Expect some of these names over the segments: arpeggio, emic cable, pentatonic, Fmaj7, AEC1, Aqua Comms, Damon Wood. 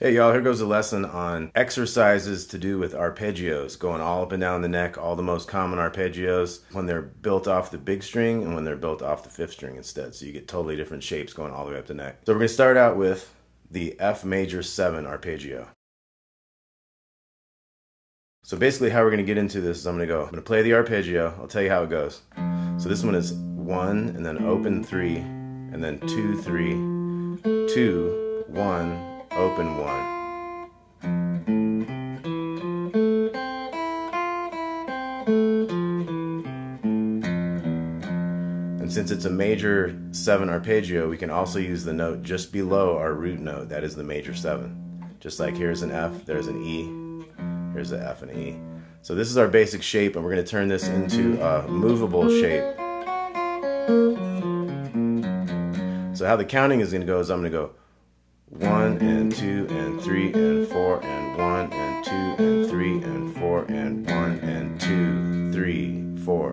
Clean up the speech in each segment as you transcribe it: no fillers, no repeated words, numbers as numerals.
Hey y'all, here goes a lesson on exercises to do with arpeggios, going all up and down the neck, all the most common arpeggios when they're built off the big string and when they're built off the fifth string instead. So you get totally different shapes going all the way up the neck. So we're going to start out with the F major 7 arpeggio. So basically how we're going to get into this is I'm going to play the arpeggio. I'll tell you how it goes. So this one is 1 and then open 3 and then 2, 3, 2, 1. Open 1. And since it's a major 7 arpeggio, we can also use the note just below our root note, that is the major 7. Just like here's an F, there's an E, here's an F and an E. So this is our basic shape, and we're going to turn this into a movable shape. So how the counting is going to go is I'm going to go 1 and 2 and 3 and 4 and 1 and 2 and 3 and 4 and 1 and 2, 3, 4.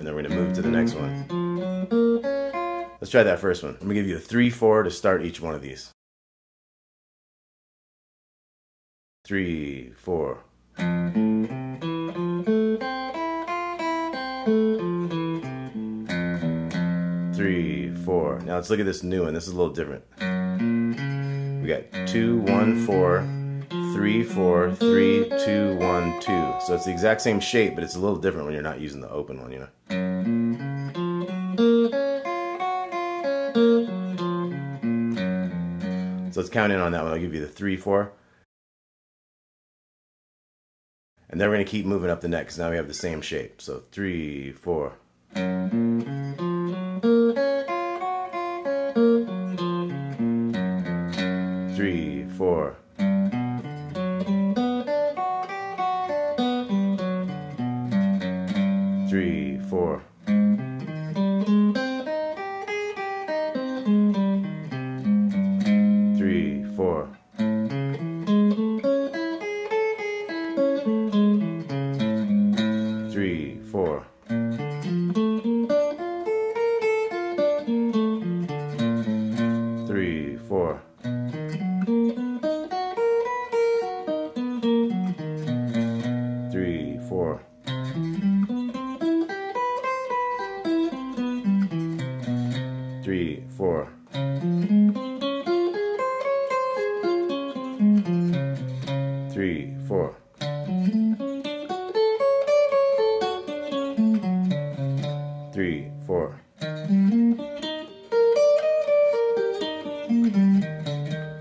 And then we're going to move to the next one. Let's try that first one. I'm going to give you a 3, 4 to start each one of these. 3, 4. Now let's look at this new one. This is a little different. We got 2, 1, 4, 3, 4, 3, 2, 1, 2. So it's the exact same shape, but it's a little different when you're not using the open one, you know. So let's count in on that one. I'll give you the 3, 4. And then we're going to keep moving up the neck because now we have the same shape. So 3, 4.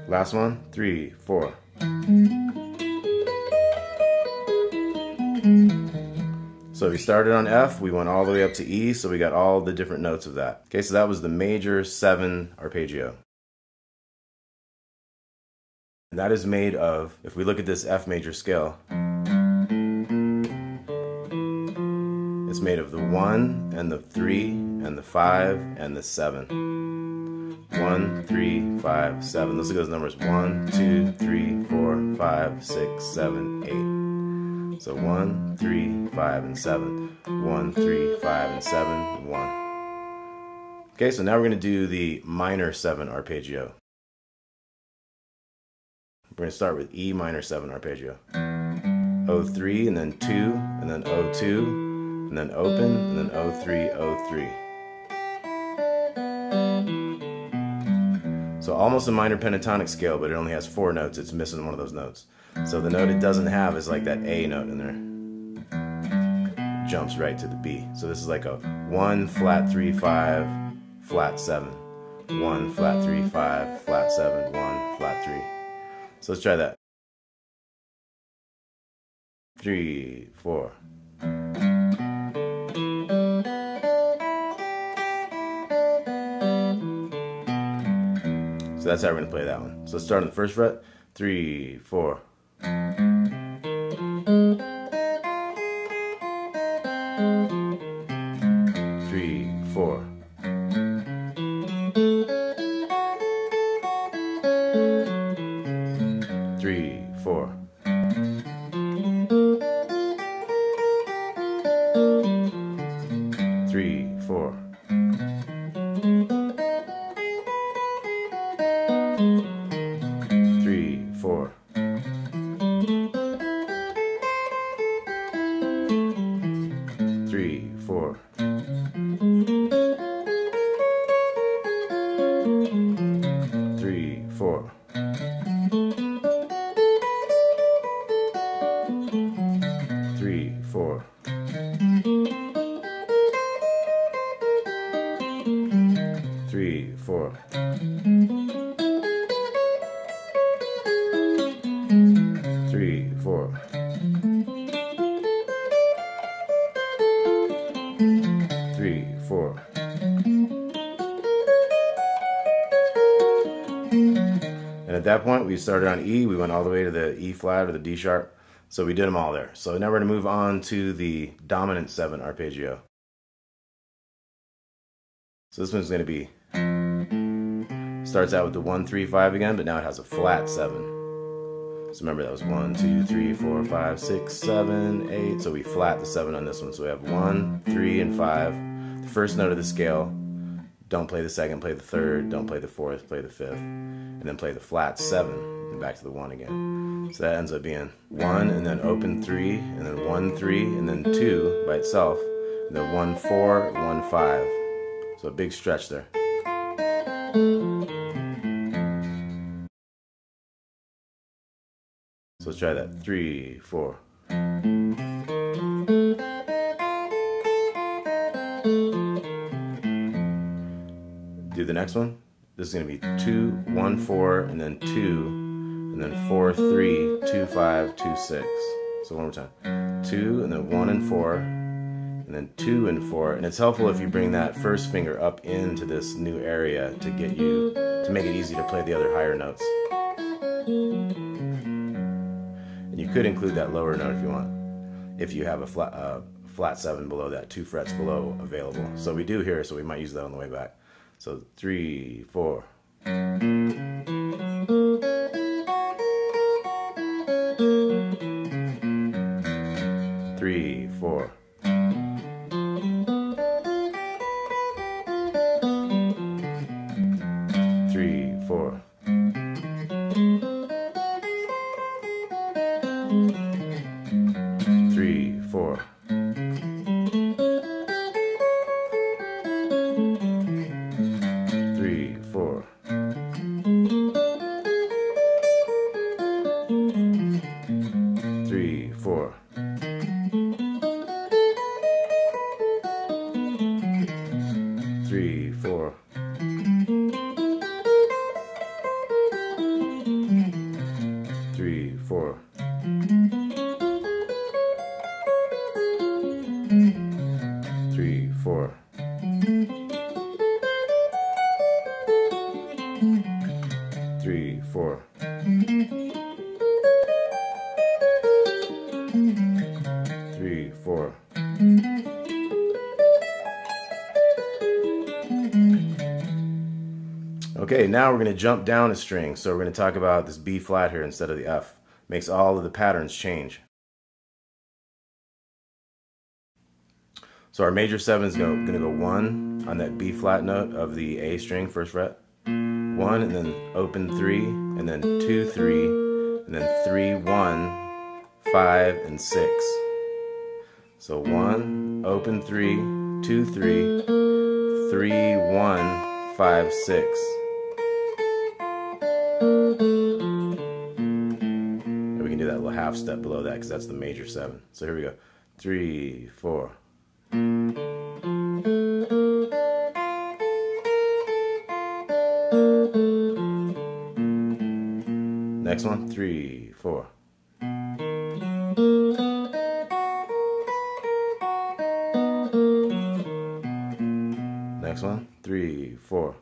Last one, 3, 4. 3, 4. So we started on F, we went all the way up to E, so we got all the different notes of that. Okay, so that was the major 7 arpeggio. And that is made of, if we look at this F major scale, it's made of the 1 and the 3 and the 5 and the 7. 1, 3, 5, 7. Let's look at those numbers. 1, 2, 3, 4, 5, 6, 7, 8. So 1, 3, 5, and 7. 1, 3, 5, and 7, 1. Okay, so now we're going to do the minor 7 arpeggio. We're going to start with E minor 7 arpeggio. 0, 3, and then 2, and then 0, 2, and then open, and then 0, 3, 0, 3. So almost a minor pentatonic scale, but it only has 4 notes. It's missing one of those notes. So the note it doesn't have is like that A note in there. It jumps right to the B. So this is like a 1 flat 3 5 flat 7. 1 flat 3 5 flat 7. 1 flat 3. So let's try that. 3, 4. 3, 4. So that's how we're gonna play that one. So let's start on the 1st fret. 3, 4. 3, 4. 3, 4. 3, 4. 3, 4. 3, 4. And at that point, we started on E, we went all the way to the E flat or the D sharp. So we did them all there. So now we're gonna move on to the dominant 7 arpeggio. So this one's gonna be, starts out with the 1, 3, 5 again, but now it has a flat 7. So remember that was 1, 2, 3, 4, 5, 6, 7, 8. So we flat the 7 on this one. So we have 1, 3, and 5. The first note of the scale, don't play the 2nd, play the 3rd, don't play the 4th, play the 5th, and then play the flat 7, and back to the 1 again. So that ends up being 1, and then open 3, and then 1, 3, and then 2 by itself, and then 1, 4, 1, 5. So a big stretch there. So let's try that, 3, 4. 1. This is going to be 2, 1, 4, and then 2, and then 4, 3, 2, 5, 2, 6. So one more time, 2, and then 1 and 4, and then 2 and 4. And it's helpful if you bring that first finger up into this new area to get you to make it easy to play the other higher notes. And you could include that lower note if you want, if you have a flat 7 below that, 2 frets below available. So we do here, so we might use that on the way back. So 3, 4. Okay, now we're going to jump down a string, so we're going to talk about this B flat here instead of the F. Makes all of the patterns change. So our major 7 is going to go 1 on that B flat note of the A string, 1st fret. 1, and then open 3, and then 2, 3, and then 3, 1, 5, and 6. So 1, open 3, 2, 3, 3, 1, 5, 6. Half step below that because that's the major 7. So here we go. 3, 4. Next one, 3, 4. 3, 4.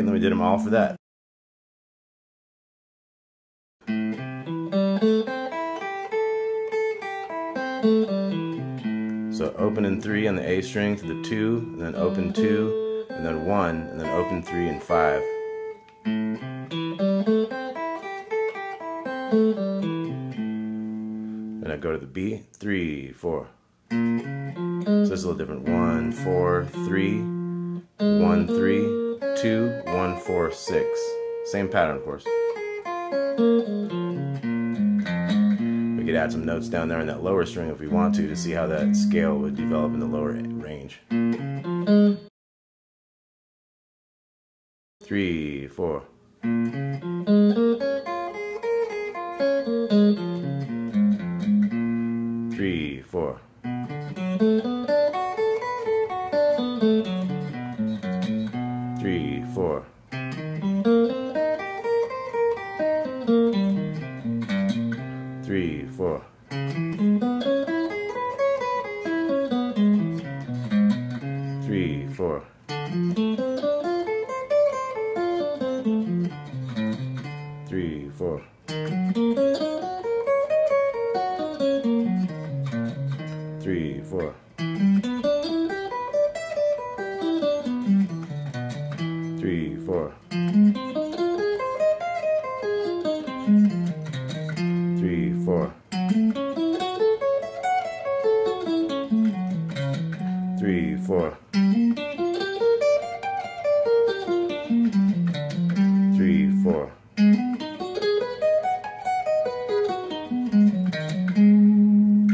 and then we did them all for that. So opening 3 on the A string to the 2, and then open 2, and then 1, and then open 3 and 5. Then I go to the B, 3, 4. So this is a little different. 1, 4, 3, 1, 3, 2, 1, 4, 6. Same pattern, of course. We could add some notes down there on that lower string if we want to see how that scale would develop in the lower range. 3, 4.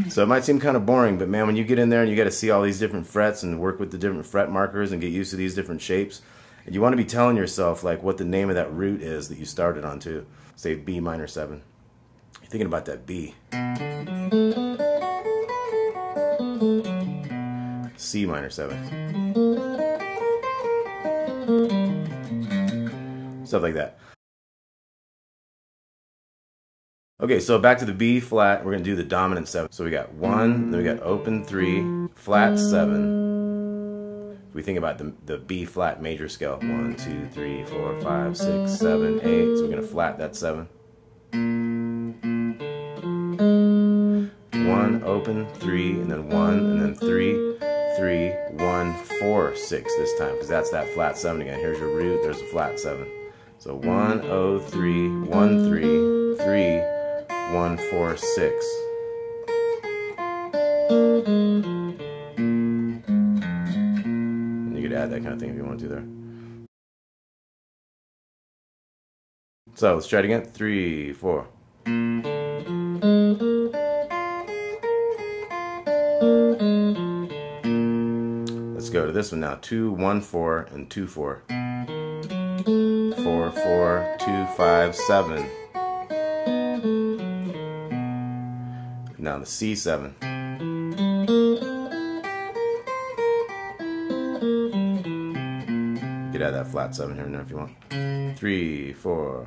So it might seem kind of boring, but man, when you get in there and you got to see all these different frets and work with the different fret markers and get used to these different shapes, and you want to be telling yourself like what the name of that root is that you started on to. Say B minor 7. You're thinking about that B. C minor 7. Stuff like that. Okay, so back to the B flat, we're going to do the dominant 7. So we got 1, then we got open 3, flat 7. If we think about the B flat major scale, 1, 2, 3, 4, 5, 6, 7, 8. So we're going to flat that 7. 1, open 3, and then 1, and then 3, 3, 1, 4, 6 this time, because that's that flat 7 again. Here's your root, there's a flat 7. So 1, 0, 3, 1, 3, 3, 1, 4, 6. And you could add that kind of thing if you want to there. So let's try it again. 3, 4. 3, 4. Let's go to this one now. 2, 1, 4, and 2, 4. 4, 4, 2, 5, 7. Now the C7. You could add that flat 7 here and there if you want. 3, 4.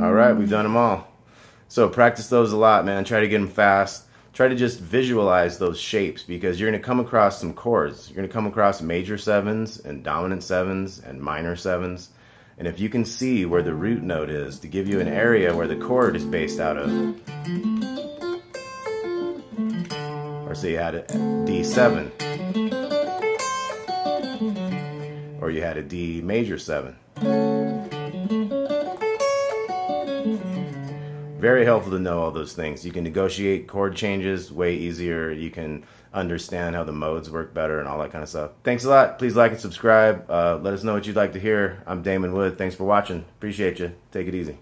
Alright, we've done them all. So practice those a lot, man. Try to get them fast. Try to just visualize those shapes, because you're going to come across some chords. You're going to come across major 7s and dominant 7s and minor 7s. And if you can see where the root note is to give you an area where the chord is based out of, or say you had a D7, or you had a D major 7. Very helpful to know all those things. You can negotiate chord changes way easier. You can understand how the modes work better and all that kind of stuff. Thanks a lot. Please like and subscribe. Let us know what you'd like to hear. I'm Damon Wood. Thanks for watching. Appreciate you. Take it easy.